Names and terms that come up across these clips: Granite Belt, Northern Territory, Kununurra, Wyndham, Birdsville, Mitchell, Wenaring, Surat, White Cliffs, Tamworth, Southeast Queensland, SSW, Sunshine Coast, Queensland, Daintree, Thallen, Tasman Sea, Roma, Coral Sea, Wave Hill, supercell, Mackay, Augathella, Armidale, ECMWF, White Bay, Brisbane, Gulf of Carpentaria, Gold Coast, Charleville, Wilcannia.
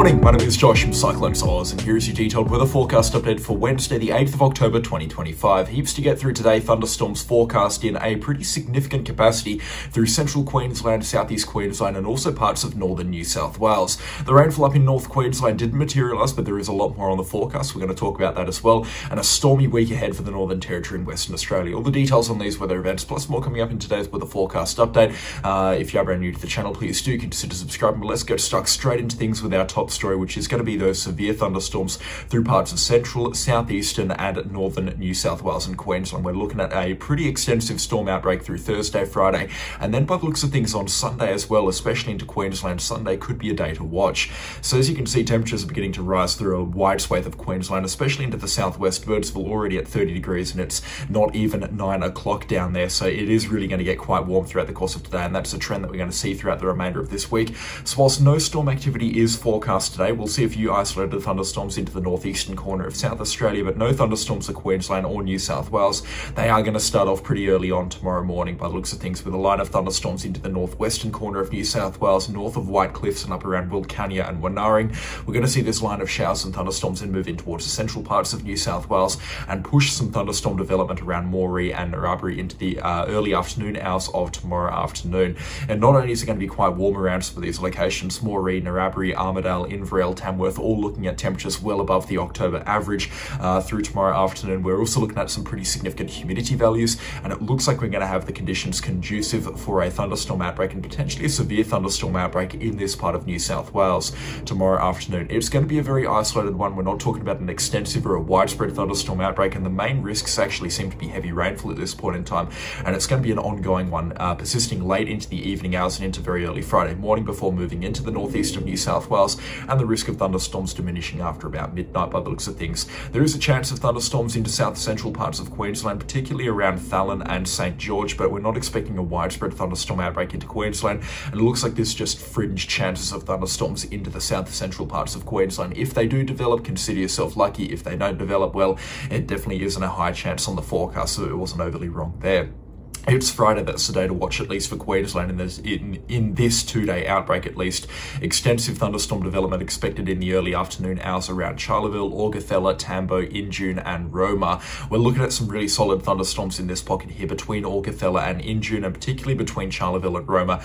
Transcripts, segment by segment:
morning, my name is Josh from Cyclones Oz, and here is your detailed weather forecast update for Wednesday the 8th of October 2025. Heaps to get through today. Thunderstorms forecast in a pretty significant capacity through central Queensland, southeast Queensland and also parts of northern New South Wales. The rainfall up in north Queensland didn't materialise, but there is a lot more on the forecast. We're going to talk about that as well, and a stormy week ahead for the Northern Territory and Western Australia. All the details on these weather events plus more coming up in today's weather forecast update. If you are brand new to the channel, please do consider subscribing, but let's get stuck straight into things with our top story, which is going to be those severe thunderstorms through parts of central, southeastern and northern New South Wales and Queensland. We're looking at a pretty extensive storm outbreak through Thursday, Friday, and then by the looks of things on Sunday as well, especially into Queensland. Sunday could be a day to watch. So as you can see, temperatures are beginning to rise through a wide swathe of Queensland, especially into the southwest. Birdsville already at 30 degrees and it's not even 9 o'clock down there. So it is really going to get quite warm throughout the course of today, and that's a trend that we're going to see throughout the remainder of this week. So whilst no storm activity is forecast today, we'll see a few isolated thunderstorms into the northeastern corner of South Australia, but no thunderstorms to Queensland or New South Wales. They are going to start off pretty early on tomorrow morning by the looks of things, with a line of thunderstorms into the northwestern corner of New South Wales, north of White Cliffs and up around Wilcannia and Wenaring. We're going to see this line of showers and thunderstorms then move in towards the central parts of New South Wales and push some thunderstorm development around Moree and Narrabri into the early afternoon hours of tomorrow afternoon. And not only is it going to be quite warm around some of these locations, Moree, Narrabri, Armidale, Inverell, Tamworth, all looking at temperatures well above the October average through tomorrow afternoon. We're also looking at some pretty significant humidity values, and it looks like we're going to have the conditions conducive for a thunderstorm outbreak and potentially a severe thunderstorm outbreak in this part of New South Wales tomorrow afternoon. It's going to be a very isolated one. We're not talking about an extensive or a widespread thunderstorm outbreak, and the main risks actually seem to be heavy rainfall at this point in time, and it's going to be an ongoing one, persisting late into the evening hours and into very early Friday morning before moving into the northeast of New South Wales, and the risk of thunderstorms diminishing after about midnight by the looks of things. There is a chance of thunderstorms into south central parts of Queensland, particularly around Thallen and St George, but we're not expecting a widespread thunderstorm outbreak into Queensland, and it looks like there's just fringe chances of thunderstorms into the south central parts of Queensland. If they do develop, consider yourself lucky. If they don't develop, well, it definitely isn't a high chance on the forecast, so it wasn't overly wrong there. It's Friday, that's the day to watch, at least for Queensland, and in this two-day outbreak at least. Extensive thunderstorm development expected in the early afternoon hours around Charleville, Augathella, Tambo, Injun and Roma. We're looking at some really solid thunderstorms in this pocket here between Augathella and Injun, and particularly between Charleville and Roma.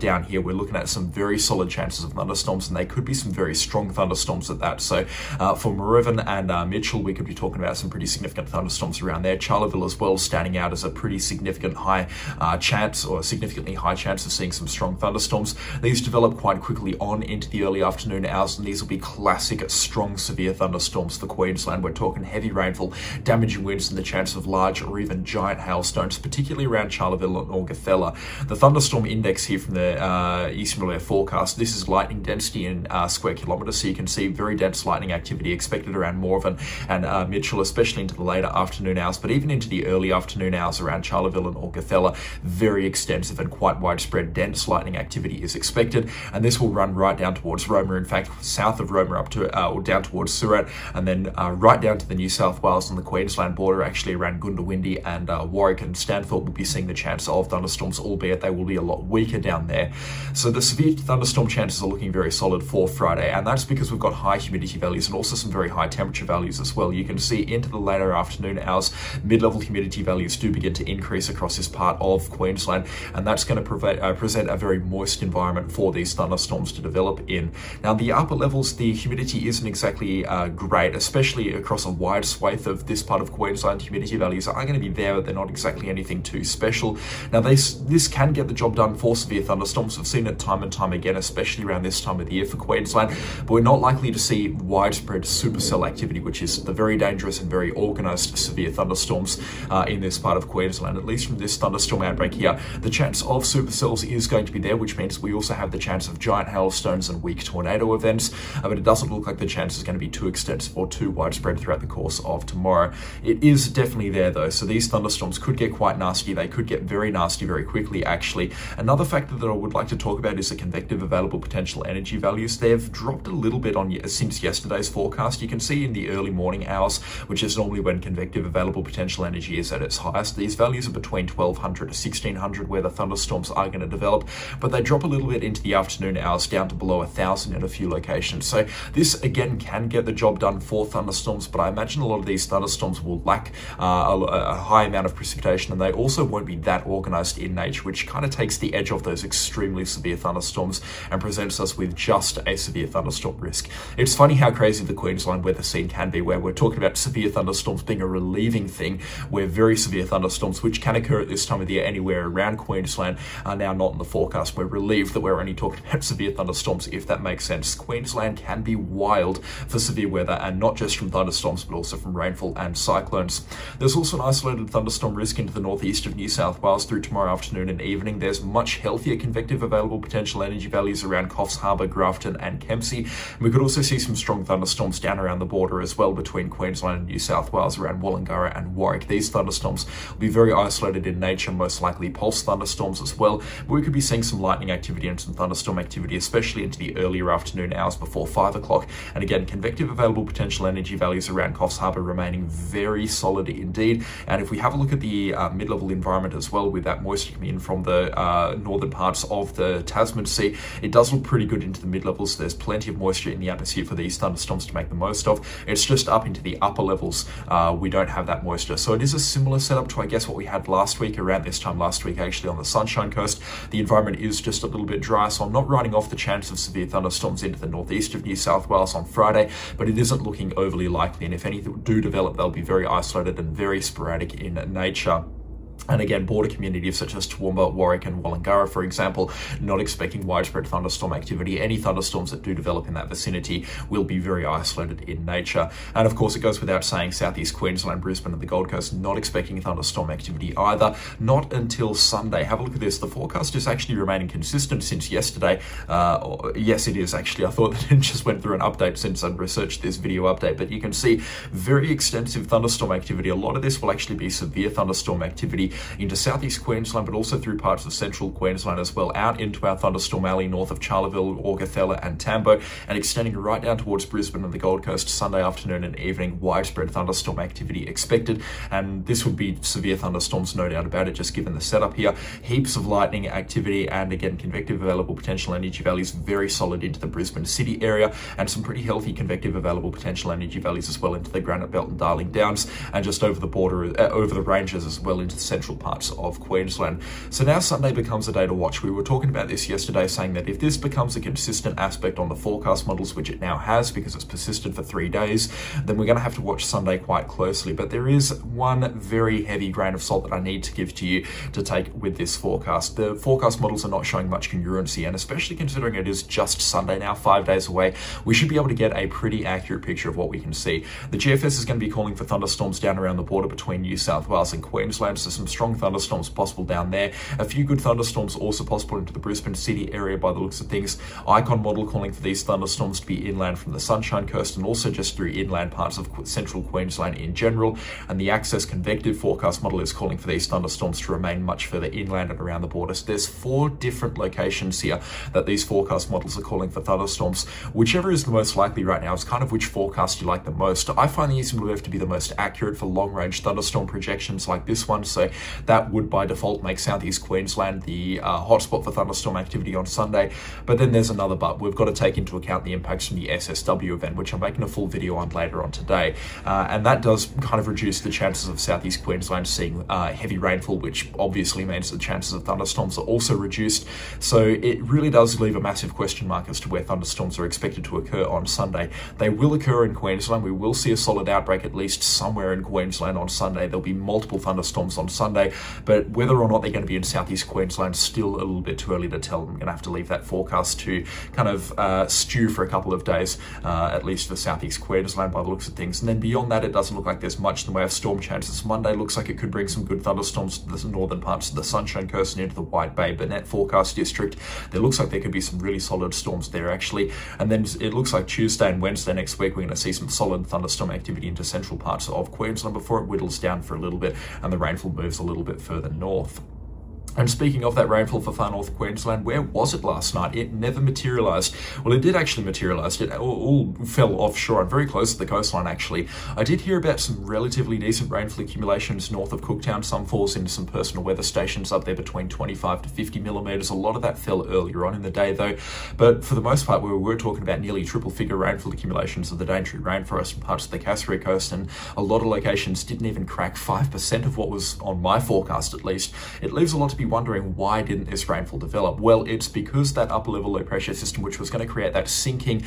Down here we're looking at some very solid chances of thunderstorms, and they could be some very strong thunderstorms at that. So for Moree and Mitchell, we could be talking about some pretty significant thunderstorms around there. Charleville as well standing out as a pretty significant significantly high chance of seeing some strong thunderstorms. These develop quite quickly on into the early afternoon hours, and these will be classic strong severe thunderstorms for Queensland. We're talking heavy rainfall, damaging winds and the chance of large or even giant hailstones, particularly around Charleville and Augathella. The thunderstorm index here from the Eastern Australia forecast, this is lightning density in square kilometres, so you can see very dense lightning activity expected around Morven and Mitchell, especially into the later afternoon hours, but even into the early afternoon hours around Charleville and Augathella. Very extensive and quite widespread dense lightning activity is expected, and this will run right down towards Roma, in fact south of Roma up to or down towards Surat, and then right down to the New South Wales and the Queensland border, actually around Gundawindi and Warwick and Stanthorpe. We'll be seeing the chance of thunderstorms, albeit they will be a lot weaker down there. So the severe thunderstorm chances are looking very solid for Friday, and that's because we've got high humidity values and also some very high temperature values as well. You can see into the later afternoon hours, mid-level humidity values do begin to increase across this part of Queensland, and that's going to present a very moist environment for these thunderstorms to develop in. Now the upper levels, the humidity isn't exactly great, especially across a wide swathe of this part of Queensland. Humidity values are going to be there, but they're not exactly anything too special. Now this can get the job done for severe thunderstorms. We've seen it time and time again, especially around this time of the year for Queensland, but we're not likely to see widespread supercell activity, which is the very dangerous and very organised severe thunderstorms in this part of Queensland, at least from this thunderstorm outbreak here. The chance of supercells is going to be there, which means we also have the chance of giant hailstones and weak tornado events, but it doesn't look like the chance is going to be too extensive or too widespread throughout the course of tomorrow. It is definitely there though, so these thunderstorms could get quite nasty. They could get very nasty very quickly actually. Another factor that I would like to talk about is the convective available potential energy values. They've dropped a little bit on since yesterday's forecast. You can see in the early morning hours, which is normally when convective available potential energy is at its highest, these values are between 1200 to 1600 where the thunderstorms are going to develop, but they drop a little bit into the afternoon hours down to below 1000 in a few locations. So this again can get the job done for thunderstorms, but I imagine a lot of these thunderstorms will lack a high amount of precipitation, and they also won't be that organized in nature, which kind of takes the edge off those extremely severe thunderstorms and presents us with just a severe thunderstorm risk. It's funny how crazy the Queensland weather scene can be, where we're talking about severe thunderstorms being a relieving thing, where very severe thunderstorms, which can occur at this time of the year anywhere around Queensland, are now not in the forecast. We're relieved that we're only talking about severe thunderstorms, if that makes sense. Queensland can be wild for severe weather, and not just from thunderstorms, but also from rainfall and cyclones. There's also an isolated thunderstorm risk into the northeast of New South Wales through tomorrow afternoon and evening. There's much healthier convective available potential energy values around Coffs Harbour, Grafton and Kempsey. And we could also see some strong thunderstorms down around the border as well between Queensland and New South Wales around Wallangarra and Warwick. These thunderstorms will be very isolated in nature, most likely pulse thunderstorms as well. But we could be seeing some lightning activity and some thunderstorm activity, especially into the earlier afternoon hours before 5 o'clock. And again, convective available potential energy values around Coffs Harbour remaining very solid indeed. And if we have a look at the mid-level environment as well, with that moisture coming in from the northern parts of the Tasman Sea, it does look pretty good into the mid-levels. There's plenty of moisture in the atmosphere for these thunderstorms to make the most of. It's just up into the upper levels we don't have that moisture. So it is a similar setup to, I guess, what we had last week, around this time last week actually, on the Sunshine Coast. The environment is just a little bit dry, so I'm not writing off the chance of severe thunderstorms into the northeast of New South Wales on Friday, but it isn't looking overly likely, and if any do develop, they'll be very isolated and very sporadic in nature. And again, border communities such as Toowoomba, Warwick and Wallangarra, for example, not expecting widespread thunderstorm activity. Any thunderstorms that do develop in that vicinity will be very isolated in nature. And of course, it goes without saying, Southeast Queensland, Brisbane and the Gold Coast, not expecting thunderstorm activity either, not until Sunday. Have a look at this. The forecast is actually remaining consistent since yesterday. Yes, it is actually. I thought that it just went through an update since I'd researched this video update, but you can see very extensive thunderstorm activity. A lot of this will actually be severe thunderstorm activity into Southeast Queensland, but also through parts of Central Queensland as well, out into our thunderstorm alley north of Charleville, Augathella and Tambo, and extending right down towards Brisbane and the Gold Coast. Sunday afternoon and evening, widespread thunderstorm activity expected, and this would be severe thunderstorms, no doubt about it, just given the setup here. Heaps of lightning activity, and again, convective available potential energy values very solid into the Brisbane city area, and some pretty healthy convective available potential energy values as well into the Granite Belt and Darling Downs, and just over the border, over the ranges as well into the central parts of Queensland. So now Sunday becomes a day to watch. We were talking about this yesterday, saying that if this becomes a consistent aspect on the forecast models, which it now has because it's persisted for 3 days, then we're going to have to watch Sunday quite closely. But there is one very heavy grain of salt that I need to give to you to take with this forecast. The forecast models are not showing much congruency, and especially considering it is just Sunday now, 5 days away, we should be able to get a pretty accurate picture of what we can see. The GFS is going to be calling for thunderstorms down around the border between New South Wales and Queensland, so some strong thunderstorms possible down there. A few good thunderstorms also possible into the Brisbane city area by the looks of things. Icon model calling for these thunderstorms to be inland from the Sunshine Coast and also just through inland parts of Central Queensland in general. And the Access Convective forecast model is calling for these thunderstorms to remain much further inland and around the border. So there's 4 different locations here that these forecast models are calling for thunderstorms. Whichever is the most likely right now is kind of which forecast you like the most. I find the ECMWF to be the most accurate for long-range thunderstorm projections like this one, so that would by default make Southeast Queensland the hotspot for thunderstorm activity on Sunday. But then there's another but. We've got to take into account the impacts from the SSW event, which I'm making a full video on later on today. And that does kind of reduce the chances of Southeast Queensland seeing heavy rainfall, which obviously means the chances of thunderstorms are also reduced. So it really does leave a massive question mark as to where thunderstorms are expected to occur on Sunday. They will occur in Queensland. We will see a solid outbreak at least somewhere in Queensland on Sunday. There'll be multiple thunderstorms on Sunday, but whether or not they're going to be in Southeast Queensland, still a little bit too early to tell. I'm going to have to leave that forecast to kind of stew for a couple of days, at least for Southeast Queensland by the looks of things. And then beyond that, it doesn't look like there's much in the way of storm chances. Monday looks like it could bring some good thunderstorms to the northern parts of the Sunshine Coast and into the White Bay Burnett forecast district. There looks like there could be some really solid storms there actually. And then it looks like Tuesday and Wednesday next week, we're going to see some solid thunderstorm activity into central parts of Queensland before it whittles down for a little bit and the rainfall moves a little bit further north. And speaking of that rainfall for far north Queensland, where was it last night? It never materialised. Well, it did actually materialise. It all fell offshore and very close to the coastline, actually. I did hear about some relatively decent rainfall accumulations north of Cooktown. Some falls into some personal weather stations up there between 25 to 50 millimetres. A lot of that fell earlier on in the day, though. But for the most part, we were talking about nearly triple-figure rainfall accumulations of the Daintree rainforest and parts of the Cassowary Coast, and a lot of locations didn't even crack 5% of what was on my forecast, at least. It leaves a lot to be wondering, why didn't this rainfall develop? Well, it's because that upper level low pressure system, which was going to create that sinking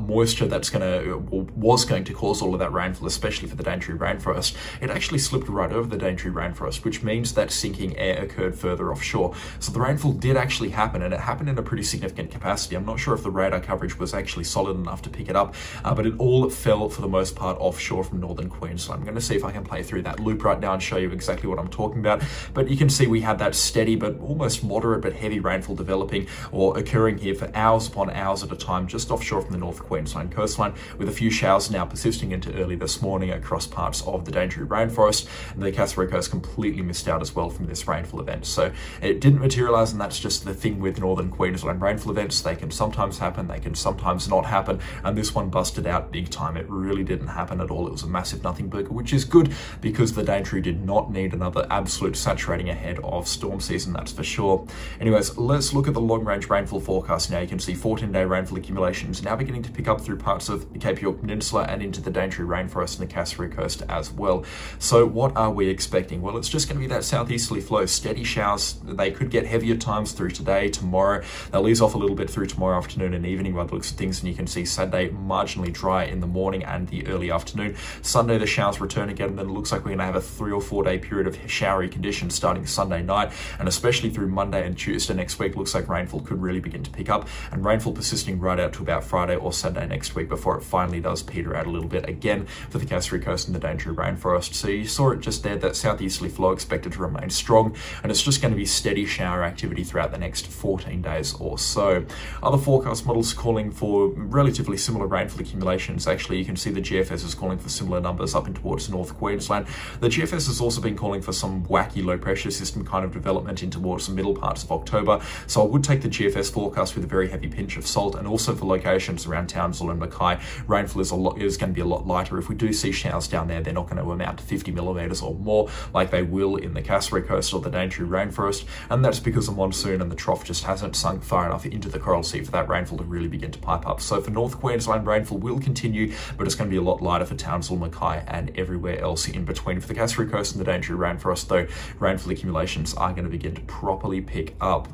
moisture that's was going to cause all of that rainfall, especially for the Daintree rainforest, it actually slipped right over the Daintree rainforest, which means that sinking air occurred further offshore. So the rainfall did actually happen, and it happened in a pretty significant capacity. I'm not sure if the radar coverage was actually solid enough to pick it up, but it all fell for the most part offshore from northern Queensland. I'm going to see if I can play through that loop right now and show you exactly what I'm talking about. But you can see we had that steady but almost moderate but heavy rainfall developing or occurring here for hours upon hours at a time, just offshore from the North Queensland coastline, with a few showers now persisting into early this morning across parts of the Daintree rainforest, and the Cassowary Coast completely missed out as well from this rainfall event. So it didn't materialise, and that's just the thing with Northern Queensland rainfall events. They can sometimes happen, they can sometimes not happen, and this one busted out big time. It really didn't happen at all. It was a massive nothing burger, which is good because the Daintree did not need another absolute saturating ahead of storm season, and that's for sure. Anyways, let's look at the long-range rainfall forecast now. You can see 14-day rainfall accumulations now beginning to pick up through parts of the Cape York Peninsula and into the Daintree rainforest and the Cassowary Coast as well. So what are we expecting? Well, it's just going to be that southeasterly flow, steady showers. They could get heavier times through today, tomorrow. They'll ease off a little bit through tomorrow afternoon and evening by the looks of things, and you can see Saturday marginally dry in the morning and the early afternoon. Sunday, the showers return again, and then it looks like we're going to have a 3 or 4 day period of showery conditions starting Sunday night, and especially through Monday and Tuesday next week. Looks like rainfall could really begin to pick up, and rainfall persisting right out to about Friday or Saturday next week before it finally does peter out a little bit again for the Cassowary Coast and the Daintree rainforest. So you saw it just there, that southeasterly flow expected to remain strong, and it's just going to be steady shower activity throughout the next 14 days or so. Other forecast models calling for relatively similar rainfall accumulations. Actually, you can see the GFS is calling for similar numbers up in towards North Queensland. The GFS has also been calling for some wacky low pressure system kind of development in towards the middle parts of October, so I would take the GFS forecast with a very heavy pinch of salt. And also for locations around Townsville and Mackay, rainfall is going to be a lot lighter. If we do see showers down there, they're not going to amount to 50 millimetres or more like they will in the Cassowary Coast or the Daintree rainforest, and that's because the monsoon and the trough just hasn't sunk far enough into the Coral Sea for that rainfall to really begin to pipe up. So for North Queensland, rainfall will continue, but it's going to be a lot lighter for Townsville, Mackay and everywhere else in between. For the Cassowary Coast and the Daintree rainforest though, rainfall accumulations are going to begin to properly pick up.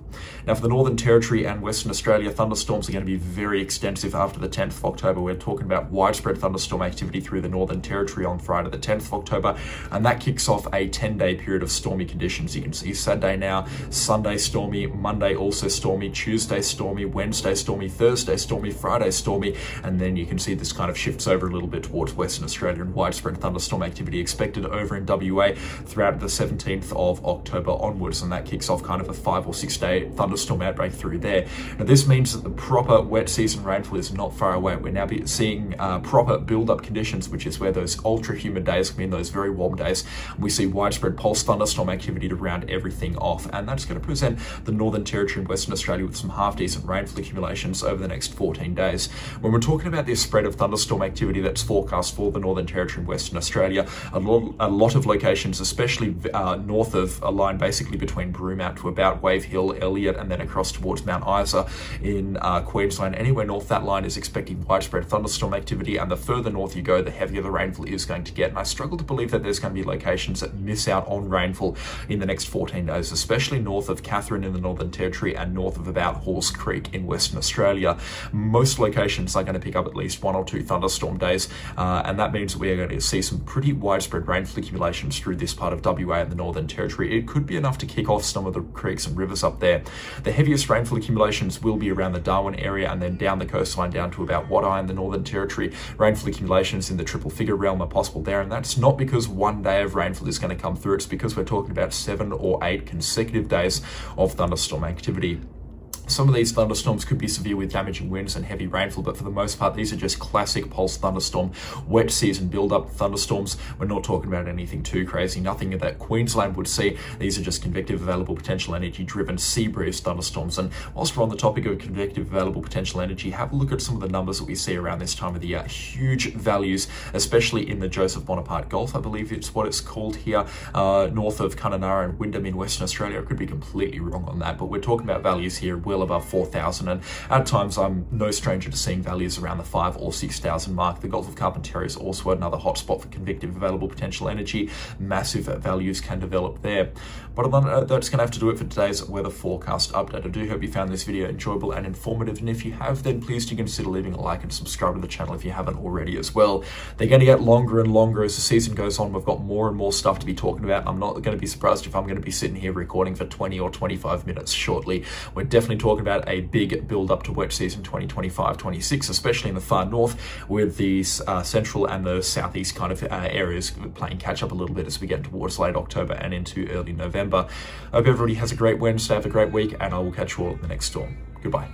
Now for the Northern Territory and Western Australia, thunderstorms are going to be very extensive after the 10th of October. We're talking about widespread thunderstorm activity through the Northern Territory on Friday the 10th of October, and that kicks off a 10-day period of stormy conditions. You can see Saturday now, Sunday stormy, Monday also stormy, Tuesday stormy, Wednesday stormy, Thursday stormy, Friday stormy, and then you can see this kind of shifts over a little bit towards Western Australia, and widespread thunderstorm activity expected over in WA throughout the 17th of October onwards, and that kicks off kind of a 5 or 6 day thunderstorm outbreak through there. Now this means that the proper wet season rainfall is not far away. We're now seeing proper build-up conditions, which is where those ultra-humid days come in, those very warm days. We see widespread pulse thunderstorm activity to round everything off, and that's going to present the Northern Territory and Western Australia with some half-decent rainfall accumulations over the next 14 days. When we're talking about this spread of thunderstorm activity that's forecast for the Northern Territory and Western Australia, a lot of locations, especially north of a line basically between Broome out to about Wave Hill, Elliott, and then across towards Mount Isa in Queensland. Anywhere north that line is expecting widespread thunderstorm activity, and the further north you go, the heavier the rainfall is going to get. And I struggle to believe that there's going to be locations that miss out on rainfall in the next 14 days, especially north of Katherine in the Northern Territory and north of about Horse Creek in Western Australia. Most locations are going to pick up at least 1 or 2 thunderstorm days, and that means we are going to see some pretty widespread rainfall accumulations through this part of WA and the Northern Territory. It could be enough to kick off some of the creeks and rivers up there. The heaviest rainfall accumulations will be around the Darwin area and then down the coastline down to about Wadeye in the Northern Territory. Rainfall accumulations in the triple figure realm are possible there, and that's not because 1 day of rainfall is going to come through. It's because we're talking about 7 or 8 consecutive days of thunderstorm activity. Some of these thunderstorms could be severe with damaging winds and heavy rainfall, but for the most part, these are just classic pulse thunderstorm, wet season build-up thunderstorms. We're not talking about anything too crazy, nothing that Queensland would see. These are just convective available potential energy-driven sea breeze thunderstorms. And whilst we're on the topic of convective available potential energy, have a look at some of the numbers that we see around this time of the year. Huge values, especially in the Joseph Bonaparte Gulf, I believe it's what it's called here, north of Kununurra and Wyndham in Western Australia. I could be completely wrong on that, but we're talking about values here well above 4,000, and at times I'm no stranger to seeing values around the 5,000 or 6,000 mark. The Gulf of Carpentaria is also another hotspot for convective available potential energy. Massive values can develop there. But that's going to have to do it for today's weather forecast update. I do hope you found this video enjoyable and informative, and if you have, then please do consider leaving a like and subscribe to the channel if you haven't already as well. They're going to get longer and longer as the season goes on. We've got more and more stuff to be talking about. I'm not going to be surprised if I'm going to be sitting here recording for 20 or 25 minutes shortly. We're definitely talking about a big build up to wet season 2025-26, especially in the far north, with the central and the southeast kind of areas playing catch up a little bit as we get towards late October and into early November. I hope everybody has a great Wednesday, have a great week, and I will catch you all in the next storm. Goodbye.